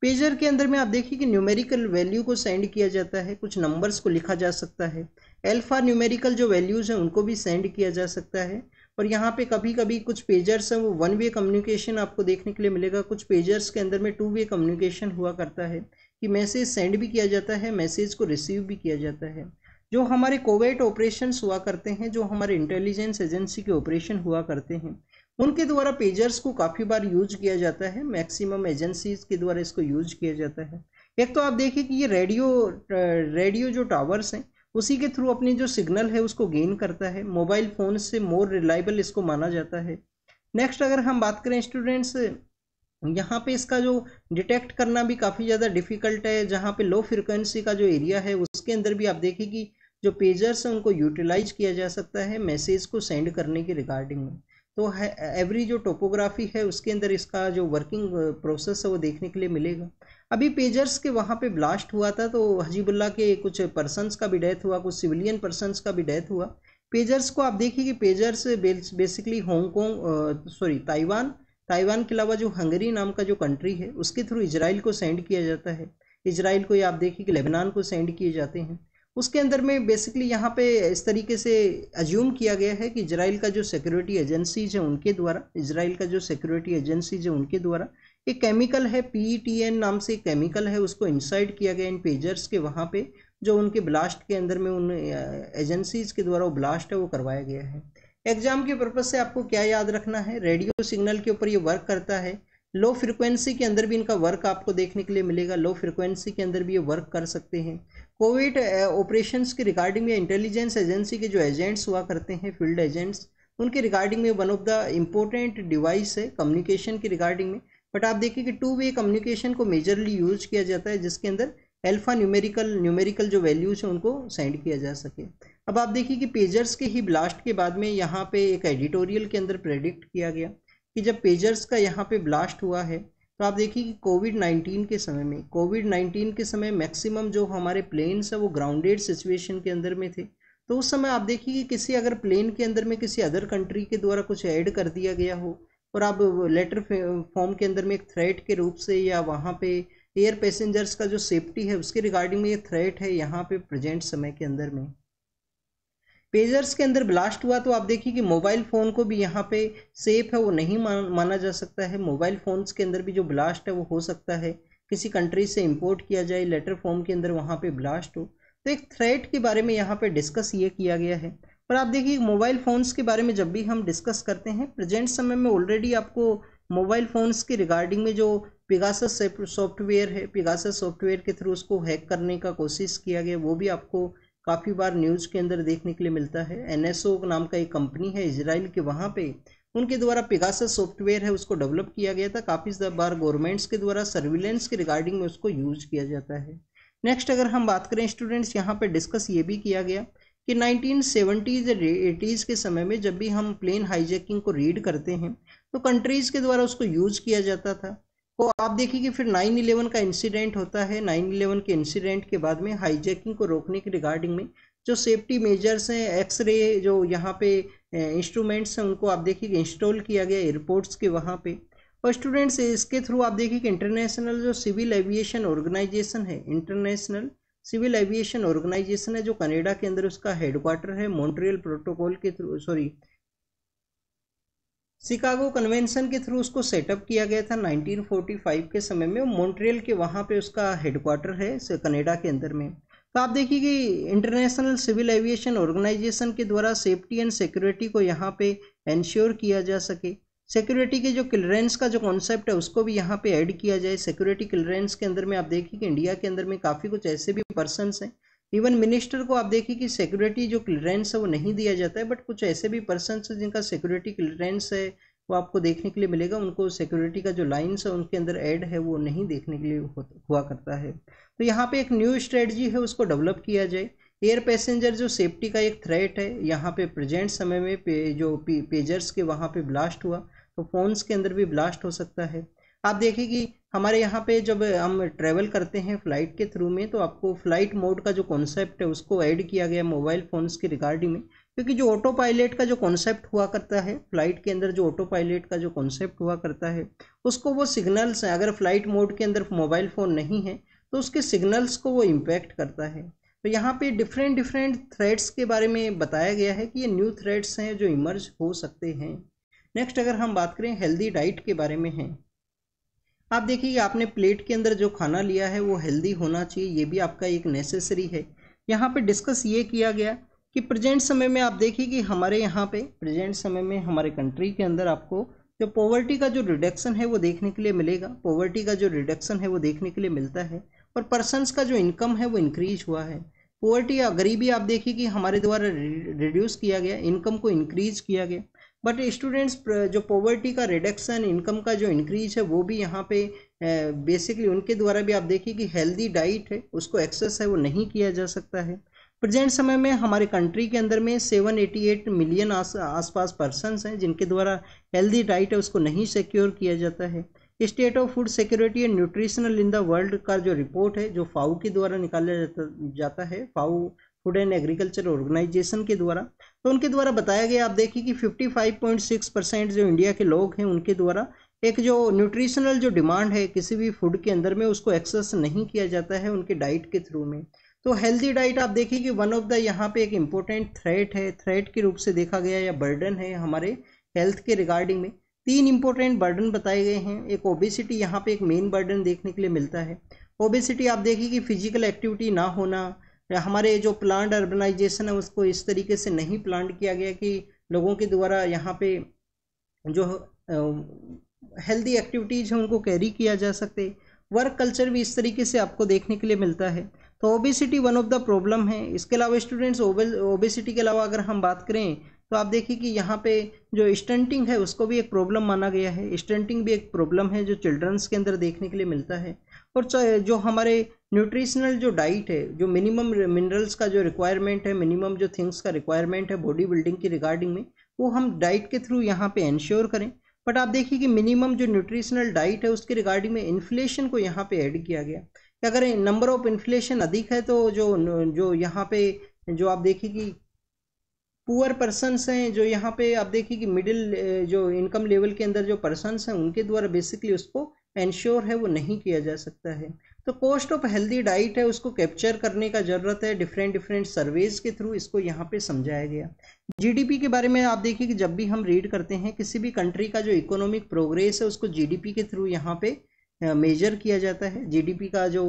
पेजर के अंदर में आप देखिए कि न्यूमेरिकल वैल्यू को सेंड किया जाता है, कुछ नंबर्स को लिखा जा सकता है, अल्फा न्यूमेरिकल जो वैल्यूज़ हैं उनको भी सेंड किया जा सकता है। और यहाँ पे कभी कभी कुछ पेजर्स हैं वो वन वे कम्युनिकेशन आपको देखने के लिए मिलेगा, कुछ पेजर्स के अंदर में टू वे कम्युनिकेशन हुआ करता है कि मैसेज सेंड भी किया जाता है, मैसेज को रिसीव भी किया जाता है। जो हमारे कोवैट ऑपरेशंस हुआ करते हैं, जो हमारे इंटेलिजेंस एजेंसी के ऑपरेशन हुआ करते हैं, उनके द्वारा पेजर्स को काफ़ी बार यूज किया जाता है, मैक्सिमम एजेंसीज़ के द्वारा इसको यूज किया जाता है। एक तो आप देखिए कि ये रेडियो रेडियो जो टावर्स हैं उसी के थ्रू अपनी जो सिग्नल है उसको गेन करता है, मोबाइल फ़ोन से मोर रिलायबल इसको माना जाता है। नेक्स्ट अगर हम बात करें स्टूडेंट्स, यहाँ पे इसका जो डिटेक्ट करना भी काफ़ी ज़्यादा डिफिकल्ट है, जहाँ पे लो फ्रिक्वेंसी का जो एरिया है उसके अंदर भी आप देखिए कि जो पेजर्स हैं उनको यूटिलाइज किया जा सकता है मैसेज को सेंड करने के रिगार्डिंग में। तो एवरी जो टोपोग्राफी है उसके अंदर इसका जो वर्किंग प्रोसेस है वो देखने के लिए मिलेगा। अभी पेजर्स के वहाँ पे ब्लास्ट हुआ था तो हजीबुल्लाह के कुछ पर्सनस का भी डेथ हुआ, कुछ सिविलियन पर्सनस का भी डेथ हुआ। पेजर्स को आप देखिए कि pagers basically Hong Kong sorry Taiwan Taiwan के अलावा जो हंगरी नाम का जो कंट्री है उसके थ्रू इजराइल को सेंड किया जाता है। इजराइल को ये आप देखिए कि लेबनान को सेंड किए जाते हैं। उसके अंदर में बेसिकली यहाँ पे इस तरीके से अज्यूम किया गया है कि इजराइल का जो सिक्योरिटी एजेंसीज है उनके द्वारा इजराइल का जो सिक्योरिटी एजेंसीज है उनके द्वारा एक केमिकल है पी ई टी एन नाम से केमिकल है उसको इंसाइड किया गया इन पेजर्स के वहाँ पे, जो उनके ब्लास्ट के अंदर में उन एजेंसीज के द्वारा वो ब्लास्ट है वो करवाया गया है। एग्जाम के पर्पज़ से आपको क्या याद रखना है, रेडियो सिग्नल के ऊपर ये वर्क करता है, लो फ्रिक्वेंसी के अंदर भी इनका वर्क आपको देखने के लिए मिलेगा, लो फ्रिक्वेंसी के अंदर भी ये वर्क कर सकते हैं। कोविड ऑपरेशंस के रिगार्डिंग में इंटेलिजेंस एजेंसी के जो एजेंट्स हुआ करते हैं फील्ड एजेंट्स उनके रिगार्डिंग में one of the important device है कम्युनिकेशन के रिगार्डिंग में। बट आप देखिए कि टू वे कम्युनिकेशन को मेजरली यूज किया जाता है जिसके अंदर अल्फा न्यूमेरिकल न्यूमेरिकल जो वैल्यूज हैं उनको सेंड किया जा सके। अब आप देखिए कि पेजर्स के ही ब्लास्ट के बाद में यहाँ पे एक एडिटोरियल के अंदर प्रेडिक्ट किया गया कि जब पेजर्स का यहाँ पे ब्लास्ट हुआ है तो आप देखिए कि कोविड नाइन्टीन के समय में कोविड नाइन्टीन के समय मैक्सिमम जो हमारे प्लेन्स है वो ग्राउंडेड सिचुएशन के अंदर में थे। तो उस समय आप देखिए कि किसी अगर प्लेन के अंदर में किसी अदर कंट्री के द्वारा कुछ ऐड कर दिया गया हो और आप लेटर फॉर्म के अंदर में एक थ्रेट के रूप से या वहाँ पे एयर पैसेंजर्स का जो सेफ्टी है उसके रिगार्डिंग में ये थ्रेट है यहाँ पे प्रेजेंट समय के अंदर में। पेजर्स के अंदर ब्लास्ट हुआ तो आप देखिए कि मोबाइल फ़ोन को भी यहाँ पे सेफ है वो नहीं माना जा सकता है। मोबाइल फ़ोन्स के अंदर भी जो ब्लास्ट है वो हो सकता है किसी कंट्री से इंपोर्ट किया जाए, लेटर फॉर्म के अंदर वहाँ पे ब्लास्ट हो। तो एक थ्रेट के बारे में यहाँ पे डिस्कस ये किया गया है। पर आप देखिए मोबाइल फ़ोन्स के बारे में जब भी हम डिस्कस करते हैं प्रेजेंट समय में ऑलरेडी आपको मोबाइल फ़ोन्स के रिगार्डिंग में जो पेगासस सॉफ्टवेयर है पेगासस सॉफ्टवेयर के थ्रू उसको हैक करने का कोशिश किया गया वो भी आपको काफ़ी बार न्यूज़ के अंदर देखने के लिए मिलता है। एन एस ओ नाम का एक कंपनी है इजराइल के वहाँ पे उनके द्वारा पेगासस सॉफ्टवेयर है उसको डेवलप किया गया था। काफ़ी बार गवर्नमेंट्स के द्वारा सर्विलेंस के रिगार्डिंग में उसको यूज किया जाता है। नेक्स्ट अगर हम बात करें स्टूडेंट्स, यहाँ पे डिस्कस ये भी किया गया कि नाइनटीन सेवेंटीज़ एटीज़ के समय में जब भी हम प्लेन हाईजैकिंग को रीड करते हैं तो कंट्रीज़ के द्वारा उसको यूज किया जाता था। तो आप देखिए कि फिर नाइन इलेवन का इंसिडेंट होता है। नाइन इलेवन के इंसिडेंट के बाद में हाईजैकिंग को रोकने के रिगार्डिंग में जो सेफ्टी मेजर्स हैं, एक्सरे जो यहाँ पे इंस्ट्रूमेंट्स हैं उनको आप देखिए कि इंस्टॉल किया गया एयरपोर्ट्स के वहाँ पे। और स्टूडेंट्स इसके थ्रू आप देखिए कि इंटरनेशनल जो सिविल एविएशन ऑर्गेनाइजेशन है इंटरनेशनल सिविल एविएशन ऑर्गेनाइजेशन है जो कनाडा के अंदर उसका हेडक्वार्टर है, मॉन्ट्रियल प्रोटोकॉल के थ्रू सॉरी शिकागो कन्वेंशन के थ्रू उसको सेटअप किया गया था नाइनटीन फोर्टी फाइव के समय में। मॉन्ट्रियल के वहाँ पे उसका हेडक्वार्टर है कनाडा के अंदर में। तो आप देखिए कि इंटरनेशनल सिविल एविएशन ऑर्गेनाइजेशन के द्वारा सेफ्टी एंड सिक्योरिटी को यहाँ पे इंश्योर किया जा सके, सिक्योरिटी के जो क्लियरेंस का जो कॉन्सेप्ट है उसको भी यहाँ पे ऐड किया जाए। सिक्योरिटी क्लियरेंस के अंदर में आप देखिए कि इंडिया के अंदर में काफ़ी कुछ ऐसे भी पर्सनस हैं, इवन मिनिस्टर को आप देखिए कि सिक्योरिटी जो क्लियरेंस है वो नहीं दिया जाता है, बट कुछ ऐसे भी पर्सन्स हैं जिनका सिक्योरिटी क्लियरेंस है वो आपको देखने के लिए मिलेगा, उनको सिक्योरिटी का जो लाइन्स है उनके अंदर ऐड है वो नहीं देखने के लिए हुआ करता है। तो यहाँ पे एक न्यू स्ट्रेटजी है उसको डेवलप किया जाए। एयर पैसेंजर जो सेफ्टी का एक थ्रेट है यहाँ पे प्रेजेंट समय में पे, जो पे, पेजर्स के वहाँ पे ब्लास्ट हुआ तो फोन्स के अंदर भी ब्लास्ट हो सकता है। आप देखिए कि हमारे यहाँ पे जब हम ट्रैवल करते हैं फ़्लाइट के थ्रू में तो आपको फ़्लाइट मोड का जो कॉन्सेप्ट है उसको ऐड किया गया मोबाइल फ़ोन्स के रिगार्डिंग में, क्योंकि जो ऑटो पायलट का जो कॉन्सेप्ट हुआ करता है फ़्लाइट के अंदर जो ऑटो पायलट का जो कॉन्सेप्ट हुआ करता है उसको वो सिग्नल्स हैं, अगर फ़्लाइट मोड के अंदर मोबाइल फ़ोन नहीं है तो उसके सिग्नल्स को वो इम्पैक्ट करता है। तो यहाँ पे डिफरेंट डिफरेंट थ्रेड्स के बारे में बताया गया है कि ये न्यू थ्रेड्स हैं जो इमर्ज हो सकते हैं। नेक्स्ट अगर हम बात करें हेल्दी डाइट के बारे में है, आप देखिए आपने प्लेट के अंदर जो खाना लिया है वो हेल्दी होना चाहिए, ये भी आपका एक नेसेसरी है। यहाँ पे डिस्कस ये किया गया कि प्रेजेंट समय में आप देखिए कि हमारे यहाँ पे प्रेजेंट समय में हमारे कंट्री के अंदर आपको जो पॉवर्टी का जो रिडक्शन है वो देखने के लिए मिलेगा, पॉवर्टी का जो रिडक्शन है वो देखने के लिए मिलता है, और पर्सनस का जो इनकम है वो इंक्रीज हुआ है। पॉवर्टी या गरीबी आप देखिए कि हमारे द्वारा रिड्यूस किया गया, इनकम को इंक्रीज किया गया, बट स्टूडेंट्स जो पॉवर्टी का रिडक्शन, इनकम का जो इंक्रीज है वो भी यहाँ पे बेसिकली उनके द्वारा भी आप देखिए कि हेल्दी डाइट है उसको एक्सेस है वो नहीं किया जा सकता है। प्रेजेंट समय में हमारे कंट्री के अंदर में सात सौ अठासी मिलियन आस आसपास पर्सन्स हैं जिनके द्वारा हेल्दी डाइट है उसको नहीं सिक्योर किया जाता है। State of food security and nutritional in the world का जो रिपोर्ट है जो फाओ के द्वारा निकाला जाता, जाता है, FAO food and agriculture organisation के द्वारा, तो उनके द्वारा बताया गया आप देखिए कि पचपन पॉइंट छह परसेंट जो इंडिया के लोग हैं उनके द्वारा एक जो न्यूट्रिशनल जो डिमांड है किसी भी फूड के अंदर में उसको एक्सेस नहीं किया जाता है उनके डाइट के थ्रू में। तो हेल्दी डाइट आप देखिए कि वन ऑफ द यहाँ पे एक इम्पोर्टेंट थ्रेट है, थ्रेट के रूप से देखा गया या बर्डन है हमारे हेल्थ के रिगार्डिंग में। तीन इम्पोर्टेंट बर्डन बताए गए हैं, एक ओबेसिटी यहाँ पे एक मेन बर्डन देखने के लिए मिलता है। ओबेसिटी आप देखिए कि फिजिकल एक्टिविटी ना होना, हमारे जो प्लान्ड अर्बनाइजेशन है उसको इस तरीके से नहीं प्लान्ड किया गया कि लोगों के द्वारा यहाँ पे जो हेल्दी एक्टिविटीज हैं उनको कैरी किया जा सकते। वर्क कल्चर भी इस तरीके से आपको देखने के लिए मिलता है। तो obesity one of the problem है। इसके अलावा स्टूडेंट्स ओबेसिटी के अलावा अगर हम बात करें तो आप देखिए कि यहाँ पे जो स्टंटिंग है उसको भी एक प्रॉब्लम माना गया है। स्टंटिंग भी एक प्रॉब्लम है जो चिल्ड्रंस के अंदर देखने के लिए मिलता है। और जो हमारे न्यूट्रिशनल जो डाइट है, जो मिनिमम मिनरल्स का जो रिक्वायरमेंट है, मिनिमम जो थिंग्स का रिक्वायरमेंट है बॉडी बिल्डिंग की रिगार्डिंग में, वो हम डाइट के थ्रू यहाँ पे इंश्योर करें। बट आप देखिए कि मिनिमम जो न्यूट्रिशनल डाइट है उसके रिगार्डिंग में इन्फ्लेशन को यहाँ पे ऐड किया गया कि अगर नंबर ऑफ इन्फ्लेशन अधिक है तो जो जो यहाँ पे जो आप देखिए कि पुअर पर्सनस हैं, जो यहाँ पे आप देखिए कि मिडिल जो इनकम लेवल के अंदर जो पर्सनस हैं उनके द्वारा बेसिकली उसको इंश्योर है वो नहीं किया जा सकता है। तो कॉस्ट ऑफ हेल्दी डाइट है उसको कैप्चर करने का ज़रूरत है, डिफरेंट डिफरेंट सर्वेज के थ्रू इसको यहाँ पे समझाया गया। जीडीपी के बारे में आप देखिए कि जब भी हम रीड करते हैं किसी भी कंट्री का जो इकोनॉमिक प्रोग्रेस है उसको जीडीपी के थ्रू यहाँ पे मेजर किया जाता है। जीडीपी का जो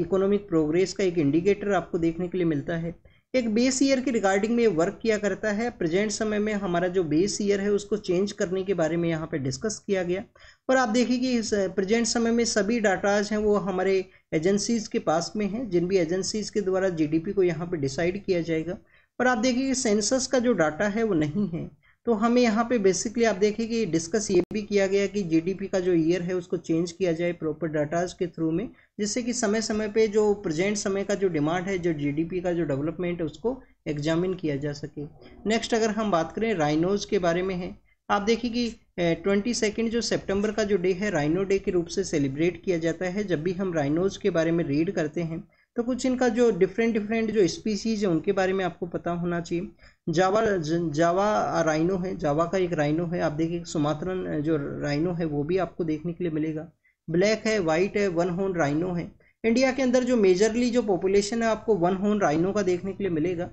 इकोनॉमिक प्रोग्रेस का एक इंडिकेटर आपको देखने के लिए मिलता है। एक बेस ईयर के रिगार्डिंग में वर्क किया करता है। प्रेजेंट समय में हमारा जो बेस ईयर है उसको चेंज करने के बारे में यहाँ पे डिस्कस किया गया। पर आप देखिए कि प्रेजेंट समय में सभी डाटाज हैं वो हमारे एजेंसीज़ के पास में हैं, जिन भी एजेंसीज़ के द्वारा जीडीपी को यहाँ पे डिसाइड किया जाएगा। पर आप देखिए कि सेंसस का जो डाटा है वो नहीं है, तो हमें यहाँ पे बेसिकली आप देखिए कि डिस्कस ये भी किया गया कि जीडीपी का जो ईयर है उसको चेंज किया जाए प्रॉपर डाटाज के थ्रू में, जिससे कि समय समय पे जो प्रेजेंट समय का जो डिमांड है, जो जीडीपी का जो डेवलपमेंट है उसको एग्जामिन किया जा सके। नेक्स्ट अगर हम बात करें राइनोज के बारे में है, आप देखिए कि ट्वेंटी सेकेंड जो सेप्टेम्बर का जो डे है राइनो डे के रूप से सेलिब्रेट किया जाता है। जब भी हम राइनोज के बारे में रीड करते हैं तो कुछ इनका जो डिफरेंट डिफरेंट जो स्पीसीज है उनके बारे में आपको पता होना चाहिए। जावा जावा राइनो है, जावा का एक राइनो है, आप देखिए सुमात्रन जो राइनो है वो भी आपको देखने के लिए मिलेगा। ब्लैक है, वाइट है, वन हॉर्न राइनो है। इंडिया के अंदर जो मेजरली जो पॉपुलेशन है आपको वन हॉर्न राइनो का देखने के लिए मिलेगा।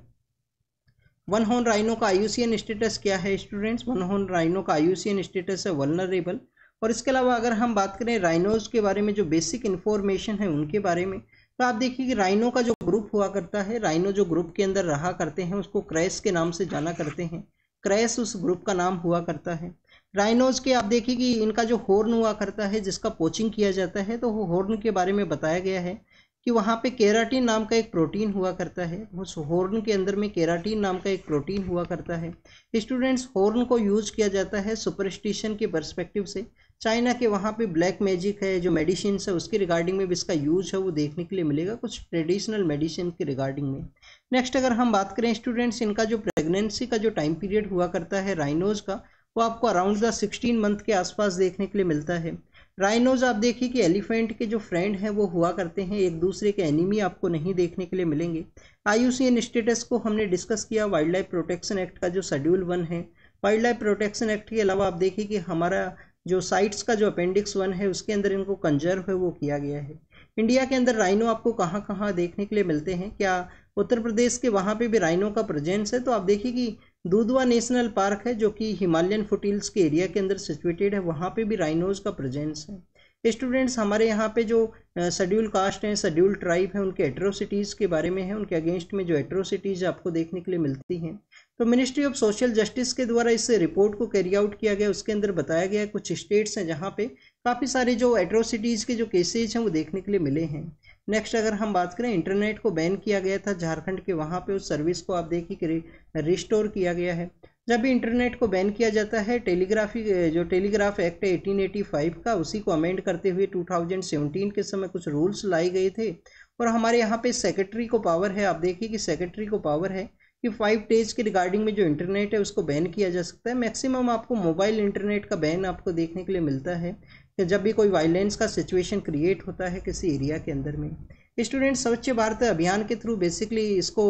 वन हॉर्न राइनो का I U C N status क्या है स्टूडेंट्स? वन हॉर्न राइनो का I U C N status है वल्नरेबल। और इसके अलावा अगर हम बात करें राइनोज के बारे में जो बेसिक इन्फॉर्मेशन है उनके बारे में, तो आप देखिए कि राइनो का जो ग्रुप हुआ करता है, राइनो जो ग्रुप के अंदर रहा करते हैं उसको क्रैश के नाम से जाना करते हैं। क्रैश उस ग्रुप का नाम हुआ करता है। राइनोज के आप देखिए कि इनका जो हॉर्न हुआ करता है जिसका पोचिंग किया जाता है, तो वो हॉर्न के बारे में बताया गया है कि वहाँ पे केराटिन नाम का एक प्रोटीन हुआ करता है। उस हॉर्न के अंदर में केराटिन नाम का एक प्रोटीन हुआ करता है। स्टूडेंट्स हॉर्न को यूज किया जाता है सुपरस्टिशन के पर्सपेक्टिव से। चाइना के वहाँ पे ब्लैक मैजिक है, जो मेडिसिन है उसके रिगार्डिंग में भी इसका यूज है वो देखने के लिए मिलेगा, कुछ ट्रेडिशनल मेडिसिन के रिगार्डिंग में। नेक्स्ट अगर हम बात करें स्टूडेंट्स, इनका जो प्रेगनेंसी का जो टाइम पीरियड हुआ करता है राइनोज का, वो आपको अराउंड द सिक्सटीन मंथ के आसपास देखने के लिए मिलता है। राइनोज आप देखिए कि एलिफेंट के जो फ्रेंड हैं वो हुआ करते हैं, एक दूसरे के एनिमी आपको नहीं देखने के लिए मिलेंगे। I U C N status को हमने डिस्कस किया। वाइल्ड लाइफ प्रोटेक्शन एक्ट का जो शेड्यूल वन है, वाइल्ड लाइफ प्रोटेक्शन एक्ट के अलावा आप देखिए कि हमारा जो साइट्स का जो अपेंडिक्स वन है उसके अंदर इनको कंजर्व है वो किया गया है। इंडिया के अंदर राइनो आपको कहाँ कहाँ देखने के लिए मिलते हैं, क्या उत्तर प्रदेश के वहाँ पे भी राइनो का प्रेजेंस है। तो आप देखिए कि दूधवा नेशनल पार्क है जो कि हिमालयन फुटिल्स के एरिया के अंदर सिचुएटेड है, वहाँ पे भी राइनोज का प्रेजेंस है। स्टूडेंट्स हमारे यहाँ पे जो शेड्यूल कास्ट हैं, शेड्यूल ट्राइब हैं, उनके एट्रोसिटीज़ के बारे में है, उनके अगेंस्ट में जो एट्रोसिटीज़ आपको देखने के लिए मिलती हैं। तो मिनिस्ट्री ऑफ सोशल जस्टिस के द्वारा इस रिपोर्ट को कैरी आउट किया गया, उसके अंदर बताया गया कुछ स्टेट्स हैं जहाँ पे काफ़ी सारे जो एट्रोसिटीज़ के जो केसेज हैं वो देखने के लिए मिले हैं। नेक्स्ट अगर हम बात करें, इंटरनेट को बैन किया गया था झारखंड के, वहाँ पे उस सर्विस को आप देखिए कि रिस्टोर किया गया है। जब भी इंटरनेट को बैन किया जाता है, टेलीग्राफी जो टेलीग्राफ एक्ट है अठारह सौ पचासी का, उसी को अमेंड करते हुए दो हज़ार सत्रह के समय कुछ रूल्स लाए गए थे। और हमारे यहाँ पे सेक्रेटरी को पावर है, आप देखिए कि सेक्रेटरी को पावर है कि फाइव डेज के रिगार्डिंग में जो इंटरनेट है उसको बैन किया जा सकता है। मैक्सिमम आपको मोबाइल इंटरनेट का बैन आपको देखने के लिए मिलता है कि जब भी कोई वायलेंस का सिचुएशन क्रिएट होता है किसी एरिया के अंदर में। स्टूडेंट स्वच्छ भारत अभियान के थ्रू बेसिकली इसको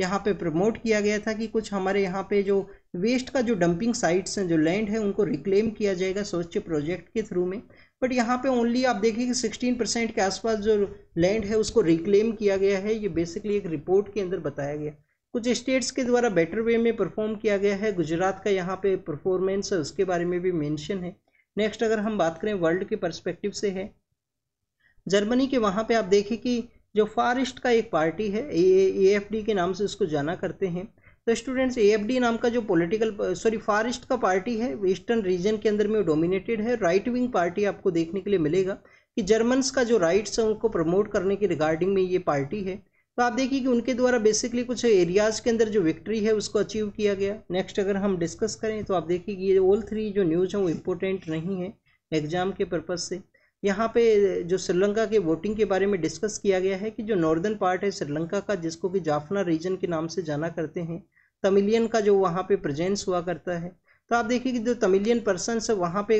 यहाँ पे प्रमोट किया गया था कि कुछ हमारे यहाँ पे जो वेस्ट का जो डंपिंग साइट्स हैं, जो लैंड है, उनको रिक्लेम किया जाएगा स्वच्छ प्रोजेक्ट के थ्रू में। बट यहाँ पे ओनली आप देखिए कि सिक्सटीन परसेंट के आसपास जो लैंड है उसको रिक्लेम किया गया है। ये बेसिकली एक रिपोर्ट के अंदर बताया गया, कुछ स्टेट्स के द्वारा बेटर वे में परफॉर्म किया गया है। गुजरात का यहाँ पे परफॉर्मेंस है, उसके बारे में भी मेंशन है। नेक्स्ट अगर हम बात करें वर्ल्ड के पर्सपेक्टिव से है, जर्मनी के वहाँ पे आप देखिए कि जो फारेस्ट का एक पार्टी है, ए एफ डी के नाम से उसको जाना करते हैं। तो स्टूडेंट्स ए एफ डी नाम का जो पॉलिटिकल सॉरी फारेस्ट का पार्टी है वेस्टर्न रीजन के अंदर में डोमिनेटेड है। राइट विंग पार्टी आपको देखने के लिए मिलेगा कि जर्मन्स का जो राइट्स है उनको प्रमोट करने के रिगार्डिंग में ये पार्टी है। तो आप देखिए कि उनके द्वारा बेसिकली कुछ एरियाज़ के अंदर जो विक्ट्री है उसको अचीव किया गया। नेक्स्ट अगर हम डिस्कस करें तो आप देखिए कि ये ऑल थ्री जो न्यूज़ है वो इम्पोर्टेंट नहीं है एग्जाम के पर्पज़ से। यहाँ पे जो श्रीलंका के वोटिंग के बारे में डिस्कस किया गया है कि जो नॉर्दर्न पार्ट है श्रीलंका का, जिसको कि जाफना रीजन के नाम से जाना करते हैं, तमिलियन का जो वहाँ पे प्रेजेंस हुआ करता है। तो आप देखिए कि जो तमिलियन पर्सन है वहाँ पे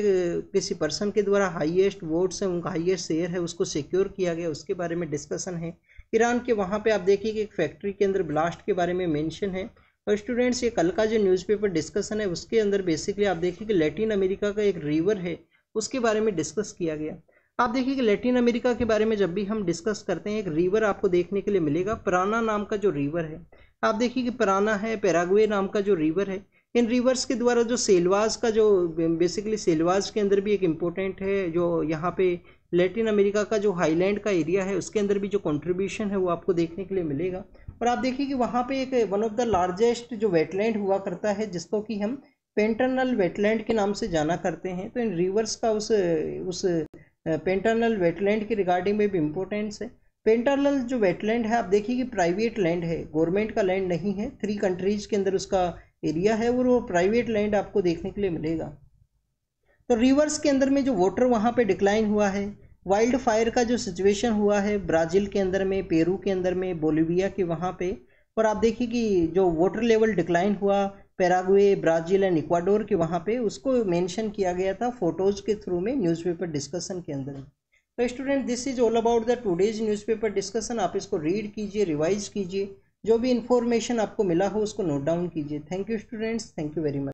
किसी पर्सन के द्वारा हाईएस्ट वोट्स हैं, उनका हाईएस्ट शेयर है, उसको सिक्योर किया गया, उसके बारे में डिस्कसन है। ईरान के वहाँ पे आप देखिए कि एक फैक्ट्री के अंदर ब्लास्ट के बारे में मेंशन है। और स्टूडेंट्स ये कल का जो न्यूज़पेपर डिस्कसन है उसके अंदर बेसिकली आप देखिए कि लैटिन अमेरिका का एक रिवर है उसके बारे में डिस्कस किया गया। आप देखिए कि लैटिन अमेरिका के बारे में जब भी हम डिस्कस करते हैं एक रिवर आपको देखने के लिए मिलेगा, पराना नाम का जो रिवर है। आप देखिए कि पराना है, पैराग्वे नाम का जो रिवर है। इन रिवर्स के द्वारा जो सेल्वास का जो बेसिकली सेल्वास के अंदर भी एक इम्पोर्टेंट है, जो यहाँ पे लैटिन अमेरिका का जो हाईलैंड का एरिया है उसके अंदर भी जो कंट्रीब्यूशन है वो आपको देखने के लिए मिलेगा। और आप देखिए कि वहाँ पे एक वन ऑफ द लार्जेस्ट जो वेटलैंड हुआ करता है जिसको कि हम पेंटानल वेटलैंड के नाम से जाना करते हैं। तो इन रिवर्स का उस उस पेंटानल वेटलैंड के रिगार्डिंग में भी इम्पोर्टेंस है। पेंटानल जो वेटलैंड है आप देखिए कि प्राइवेट लैंड है, गवर्नमेंट का लैंड नहीं है। थ्री कंट्रीज़ के अंदर उसका एरिया है और वो प्राइवेट लैंड आपको देखने के लिए मिलेगा। तो रिवर्स के अंदर में जो वाटर वहाँ पे डिक्लाइन हुआ है, वाइल्ड फायर का जो सिचुएशन हुआ है ब्राज़ील के अंदर में, पेरू के अंदर में, बोलिविया के वहाँ पे, और आप देखिए कि जो वाटर लेवल डिक्लाइन हुआ पैराग्वे, ब्राज़ील एंड इक्वाडोर के वहाँ पे, उसको मेंशन किया गया था फोटोज़ के थ्रू में न्यूज़पेपर डिस्कशन के अंदर। तो student this is all about the today's newspaper discussion. आप इसको रीड कीजिए, रिवाइज कीजिए, जो भी इंफॉर्मेशन आपको मिला हो उसको नोट डाउन कीजिए। Thank you students, thank you very much.